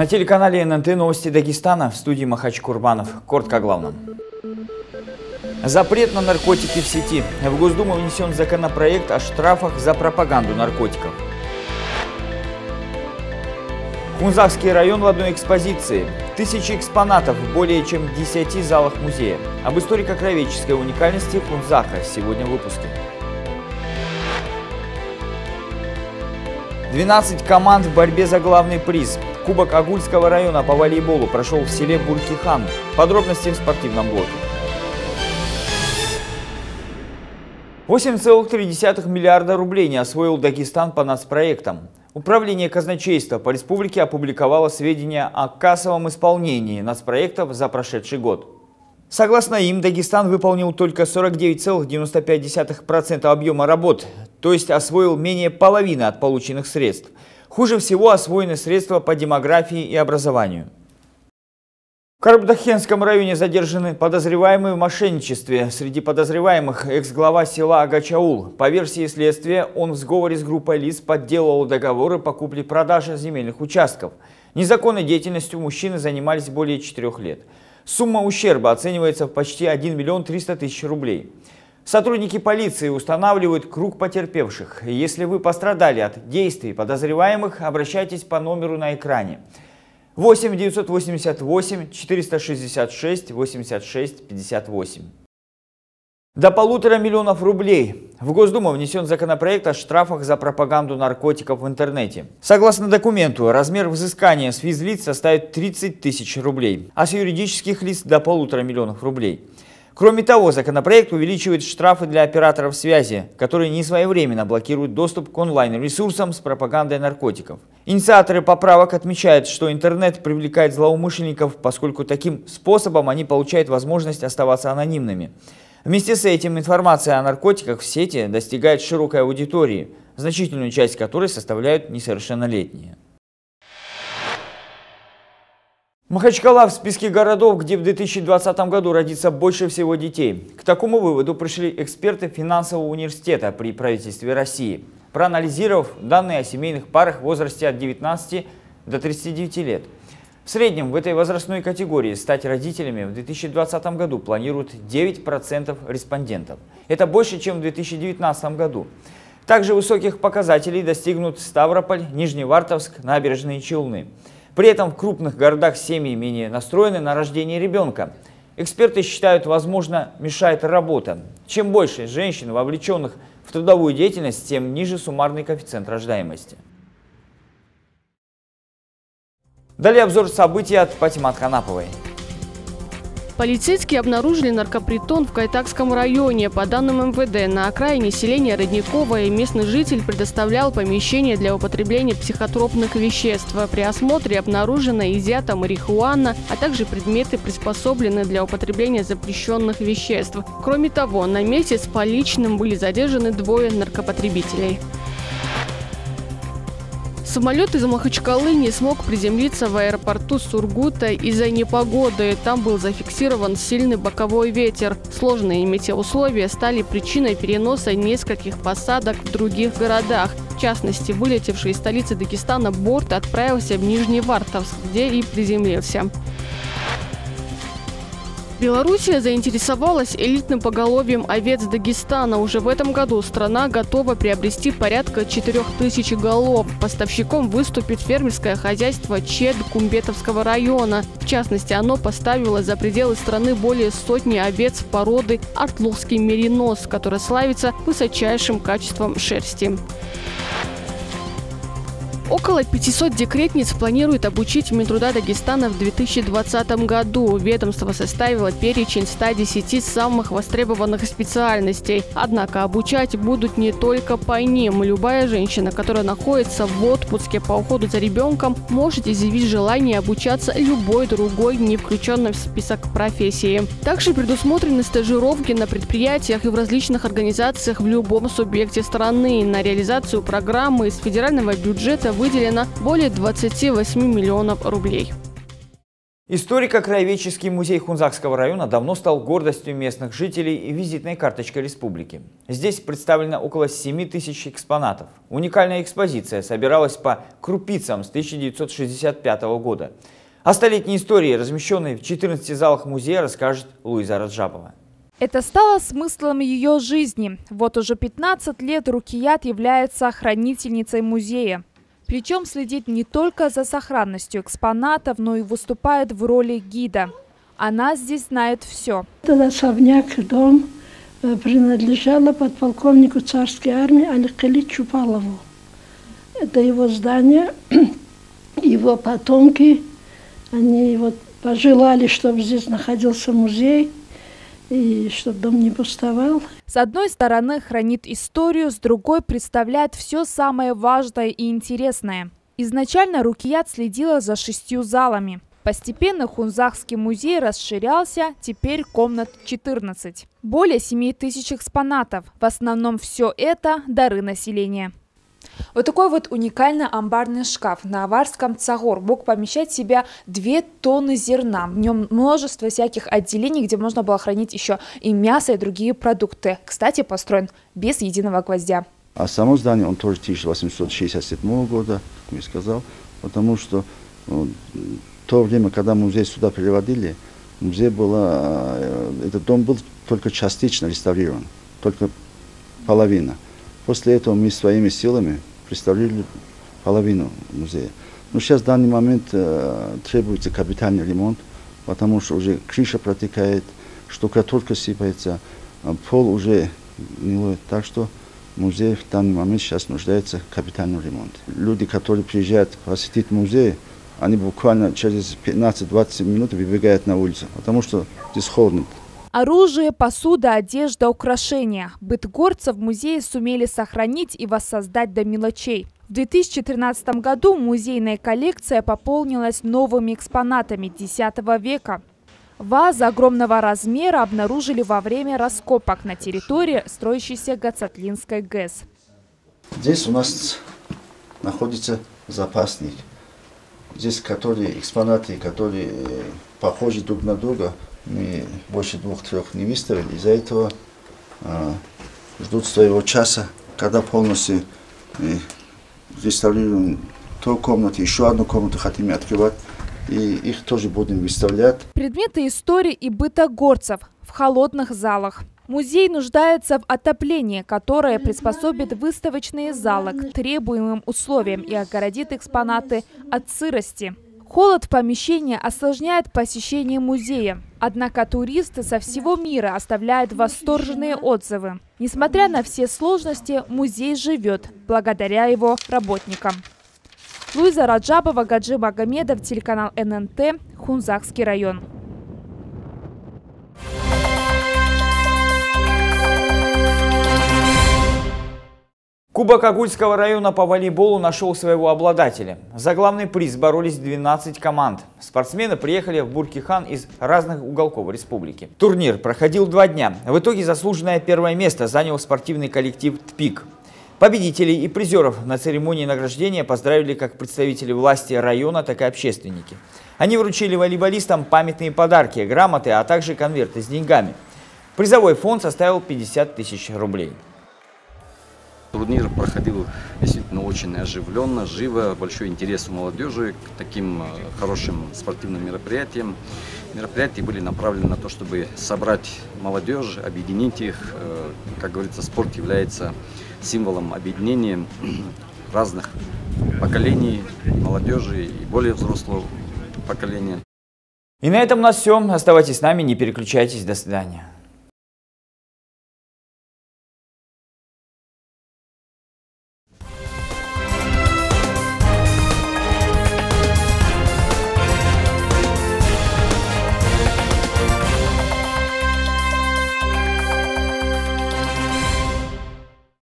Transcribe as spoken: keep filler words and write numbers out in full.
На телеканале эн эн тэ новости Дагестана, в студии Махач Курбанов. Коротко о главном. Запрет на наркотики в сети. В Госдуму внесен законопроект о штрафах за пропаганду наркотиков. Хунзахский район в одной экспозиции. Тысячи экспонатов в более чем десяти залах музея. Об историко-краеведческой уникальности Хунзаха сегодня в выпуске. двенадцать команд в борьбе за главный приз. Кубок Агульского района по волейболу прошел в селе Буркихан. Подробности в спортивном блоке. восемь целых три десятых миллиарда рублей не освоил Дагестан по нацпроектам. Управление казначейства по республике опубликовало сведения о кассовом исполнении нацпроектов за прошедший год. Согласно им, Дагестан выполнил только сорок девять целых девяносто пять сотых процента объема работ, то есть освоил менее половины от полученных средств. Хуже всего освоены средства по демографии и образованию. В Карабдохенском районе задержаны подозреваемые в мошенничестве. Среди подозреваемых экс-глава села Агачаул. По версии следствия, он в сговоре с группой лиц подделывал договоры по купле-продаже земельных участков. Незаконной деятельностью мужчины занимались более четырёх лет. Сумма ущерба оценивается в почти один миллион триста тысяч рублей. Сотрудники полиции устанавливают круг потерпевших. Если вы пострадали от действий подозреваемых, обращайтесь по номеру на экране. восемь девятьсот восемьдесят восемь четыреста шестьдесят шесть восемьдесят шесть пятьдесят восемь. До полутора миллионов рублей. В Госдуму внесен законопроект о штрафах за пропаганду наркотиков в интернете. Согласно документу, размер взыскания с физлиц составит тридцать тысяч рублей, а с юридических лиц до полутора миллионов рублей. Кроме того, законопроект увеличивает штрафы для операторов связи, которые несвоевременно блокируют доступ к онлайн-ресурсам с пропагандой наркотиков. Инициаторы поправок отмечают, что интернет привлекает злоумышленников, поскольку таким способом они получают возможность оставаться анонимными. Вместе с этим информация о наркотиках в сети достигает широкой аудитории, значительную часть которой составляют несовершеннолетние. Махачкала в списке городов, где в две тысячи двадцатом году родится больше всего детей. К такому выводу пришли эксперты Финансового университета при правительстве России, проанализировав данные о семейных парах в возрасте от девятнадцати до тридцати девяти лет. В среднем в этой возрастной категории стать родителями в две тысячи двадцатом году планируют девять процентов респондентов. Это больше, чем в две тысячи девятнадцатом году. Также высоких показателей достигнут Ставрополь, Нижневартовск, Набережные Челны. При этом в крупных городах семьи менее настроены на рождение ребенка. Эксперты считают, возможно, мешает работа. Чем больше женщин, вовлеченных в трудовую деятельность, тем ниже суммарный коэффициент рождаемости. Далее обзор событий от Патимат Канаповой. Полицейские обнаружили наркопритон в Кайтакском районе. По данным МВД, на окраине селения Родникова местный житель предоставлял помещение для употребления психотропных веществ. При осмотре обнаружена изъята марихуана, а также предметы, приспособленные для употребления запрещенных веществ. Кроме того, на месте с поличным были задержаны двое наркопотребителей. Самолет из Махачкалы не смог приземлиться в аэропорту Сургута из-за непогоды. Там был зафиксирован сильный боковой ветер. Сложные метеоусловия стали причиной переноса нескольких посадок в других городах. В частности, вылетевший из столицы Дагестана борт отправился в Нижневартовск, где и приземлился. Белоруссия заинтересовалась элитным поголовьем овец Дагестана. Уже в этом году страна готова приобрести порядка четырёх тысяч голов. Поставщиком выступит фермерское хозяйство Чед-Кумбетовского района. В частности, оно поставило за пределы страны более сотни овец породы Артловской меринос, которая славится высочайшим качеством шерсти. Около пятисот декретниц планируют обучить Минтруда Дагестана в две тысячи двадцатом году. Ведомство составило перечень ста десяти самых востребованных специальностей. Однако обучать будут не только по ним. Любая женщина, которая находится в отпуске по уходу за ребенком, может изъявить желание обучаться любой другой, не включенной в список профессии. Также предусмотрены стажировки на предприятиях и в различных организациях в любом субъекте страны. На реализацию программы из федерального бюджета выделено более двадцати восьми миллионов рублей. Историко-краеведческий музей Хунзакского района давно стал гордостью местных жителей и визитной карточкой республики. Здесь представлено около семи тысяч экспонатов. Уникальная экспозиция собиралась по крупицам с тысяча девятьсот шестьдесят пятого года. О столетней истории, размещенной в четырнадцати залах музея, расскажет Луиза Раджабова. Это стало смыслом ее жизни. Вот уже пятнадцать лет Рукият является хранительницей музея. Причем следит не только за сохранностью экспонатов, но и выступает в роли гида. Она здесь знает все. Этот особняк, дом принадлежал подполковнику царской армии Аликали Чупалову. Это его здание, его потомки. Они вот пожелали, чтобы здесь находился музей и чтобы дом не пустовал. С одной стороны хранит историю, с другой представляет все самое важное и интересное. Изначально Рукият следила за шестью залами. Постепенно Хунзахский музей расширялся, теперь комнат четырнадцать. Более семи тысяч экспонатов. В основном все это дары населения. Вот такой вот уникальный амбарный шкаф на аварском Цагор мог помещать в себя две тонны зерна. В нем множество всяких отделений, где можно было хранить еще и мясо, и другие продукты. Кстати, построен без единого гвоздя. А само здание, он тоже тысяча восемьсот шестьдесят седьмого года, как я сказал, потому что в то время, когда музей сюда переводили, музей было, этот дом был только частично реставрирован, только половина. После этого мы своими силами представили половину музея. Но сейчас в данный момент э, требуется капитальный ремонт, потому что уже крыша протекает, штукатурка сыпается, пол уже гнилой. Так что музей в данный момент сейчас нуждается в капитальном ремонте. Люди, которые приезжают посетить музей, они буквально через пятнадцать-двадцать минут выбегают на улицу, потому что здесь холодно. Оружие, посуда, одежда, украшения. Быт горцев в музее сумели сохранить и воссоздать до мелочей. В две тысячи тринадцатом году музейная коллекция пополнилась новыми экспонатами десятого века. Вазы огромного размера обнаружили во время раскопок на территории строящейся Гацатлинской ГЭС. Здесь у нас находится запасник. Здесь которые, экспонаты, которые похожи друг на друга. Мы больше двух-трех не выставили, из-за этого а, ждут своего часа, когда полностью выставляем ту комнату, еще одну комнату хотим открывать, и их тоже будем выставлять. Предметы истории и быта горцев в холодных залах. Музей нуждается в отоплении, которое приспособит выставочные залы к требуемым условиям и огородит экспонаты от сырости. Холод в помещении осложняет посещение музея. Однако туристы со всего мира оставляют восторженные отзывы. Несмотря на все сложности, музей живет благодаря его работникам. Луиза Раджабова, Гаджи Магомедов, телеканал эн эн тэ, Хунзахский район. Кубок Агульского района по волейболу нашел своего обладателя. За главный приз боролись двенадцать команд. Спортсмены приехали в Буркихан из разных уголков республики. Турнир проходил два дня. В итоге заслуженное первое место занял спортивный коллектив «ТПИК». Победителей и призеров на церемонии награждения поздравили как представители власти района, так и общественники. Они вручили волейболистам памятные подарки, грамоты, а также конверты с деньгами. Призовой фонд составил пятьдесят тысяч рублей. Турнир проходил действительно очень оживленно, живо, большой интерес у молодежи к таким хорошим спортивным мероприятиям. Мероприятия были направлены на то, чтобы собрать молодежь, объединить их. Как говорится, спорт является символом объединения разных поколений, молодежи и более взрослого поколения. И на этом у нас все. Оставайтесь с нами, не переключайтесь. До свидания.